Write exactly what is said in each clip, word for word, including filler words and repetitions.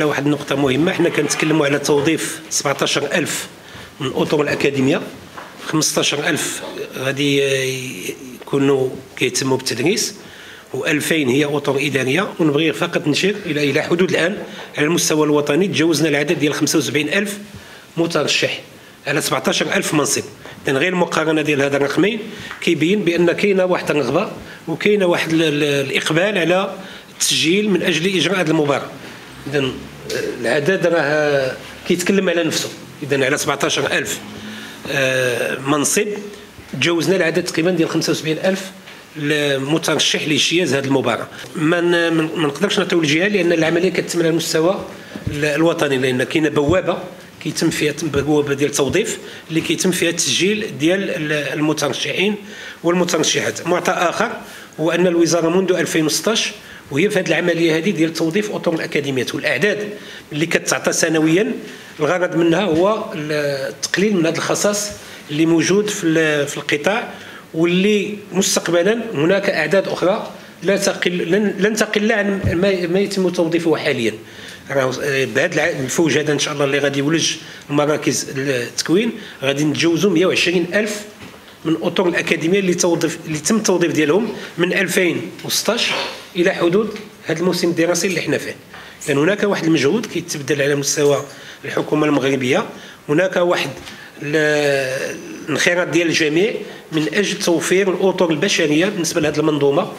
على واحد النقطة مهمة، حنا كنتكلموا على توظيف سبعطاش ألف من أطر الأكاديمية، خمسطاش ألف غادي يكونوا كيتموا بالتدريس و2000 هي أطر إدارية. ونبغي فقط نشير إلى إلى حدود الآن على المستوى الوطني تجاوزنا العدد ديال خمسة وسبعين ألف مترشح على سبعطاش ألف منصب. إذن غير المقارنة ديال هاد الرقمين كيبين بأن كاينة واحد الرغبة وكاينة واحد الإقبال على التسجيل من أجل إجراء هاد المباراة. إذا العدد راه كيتكلم على نفسه، إذا على سبعطاش ألف منصب تجاوزنا العدد تقريبا ديال خمسة وسبعين ألف مترشح لاجتياز هذه المباراة. ما نقدرش نعطيو الجهة لأن العملية كتتم على المستوى الوطني، لأن كاينة بوابة كيتم فيها بوابة ديال التوظيف اللي كيتم فيها التسجيل ديال المترشحين والمترشحات. معطى آخر هو أن الوزارة منذ ألفين وستطاش وهي في هذه العمليه هذه ديال توظيف اطر الاكاديميات، والاعداد اللي كتعطى سنويا الغرض منها هو التقليل من هذا الخصاص اللي موجود في في القطاع، واللي مستقبلا هناك اعداد اخرى لا تقل لن تقل عن ما يتم توظيفه حاليا. بهذا الفوج هذا ان شاء الله اللي غادي يولج مراكز التكوين غادي نتجاوزوا مية وعشرين ألف من اطر الاكاديميه اللي توظف اللي تم التوظيف ديالهم من ألفين وستطاش الى حدود هذا الموسم الدراسي اللي حنا فيه. لان هناك واحد المجهود كيتبدل على مستوى الحكومه المغربيه، هناك واحد الانخراط ديال الجميع من اجل توفير الاطر البشريه بالنسبه لهذه المنظومه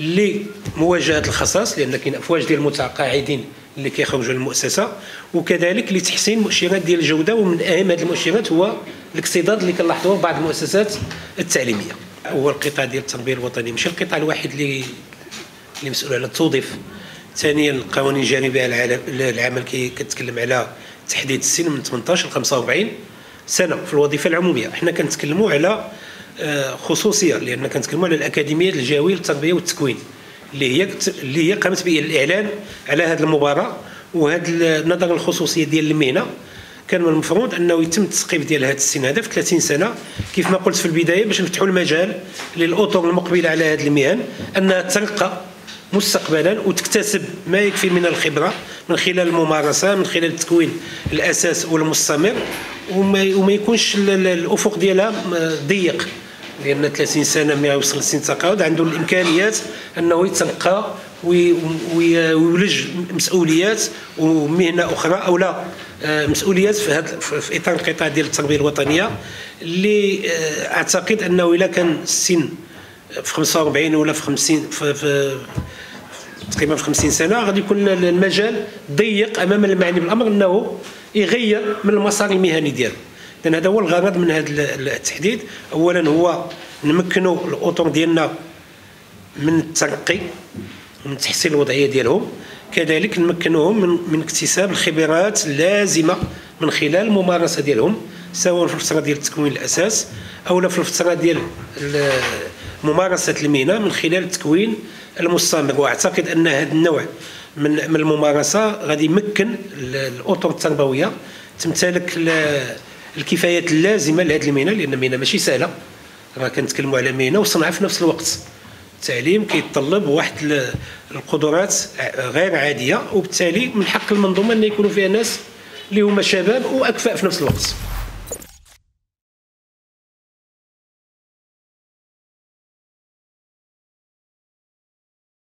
لمواجهه الخصاص، لان كاين افواج ديال المتقاعدين اللي كيخرجوا للمؤسسه، وكذلك لتحسين مؤشرات ديال الجوده. ومن اهم هذه المؤشرات هو الاكتظاظ اللي كنلاحظوه في بعض المؤسسات التعليميه. هو القطاع ديال التربيه الوطنيه ماشي القطاع الوحيد اللي اللي مسؤول على التوظيف. ثانيا القوانين الجانبيه للعمل كتكلم على تحديد السن من ثمنطاش ل خمسة وأربعين سنه في الوظيفه العموميه. حنا كنتكلموا على خصوصيه لان كنتكلموا على الاكاديميه الجهويه للتربيه والتكوين اللي هي اللي هي قامت بالاعلان على هذه المباراه. وهذا النظر الخصوصيه ديال المهنه كان من المفروض انه يتم التسقيف ديال هذا السن هذا في ثلاثين سنه كيف ما قلت في البدايه، باش نفتحوا المجال للاطر المقبله على هذه المهن انها ترقى مستقبلا وتكتسب ما يكفي من الخبره من خلال الممارسه، من خلال التكوين الاساس والمستمر، وما يكونش الافق ديالها ضيق. لان ثلاثين سنه ما يوصل لسن التقاعد عنده الامكانيات انه يتنقى ويولج مسؤوليات ومهنه اخرى او لا مسؤوليات في هذا في اطار القطاع ديال التربيه الوطنيه، اللي اعتقد انه الا كان السن في خمسة وأربعين ولا في خمسين في تقريبا في خمسين سنه غادي يكون المجال ضيق امام المعني بالامر انه يغير من المسار المهني ديالو. لان هذا هو الغرض من هذا التحديد. اولا هو نمكنوا الاطر ديالنا من الترقي ومن تحسين الوضعيه ديالهم، كذلك نمكنوهم من من اكتساب الخبرات اللازمه من خلال الممارسه ديالهم، سواء في الفتره ديال تكوين الاساس او في الفتره ديال ممارسه المهنه من خلال التكوين المستمر. واعتقد ان هذا النوع من من الممارسه غادي يمكن الاطر التربويه تمتلك الكفايات اللازمه لهذه المهنه، لان المهنه ماشي سهله. راه كنتكلموا على مهنه وصنعه في نفس الوقت. التعليم كيتطلب واحد القدرات غير عاديه، وبالتالي من حق المنظومه ان يكونوا فيها ناس اللي هما شباب واكفاء في نفس الوقت.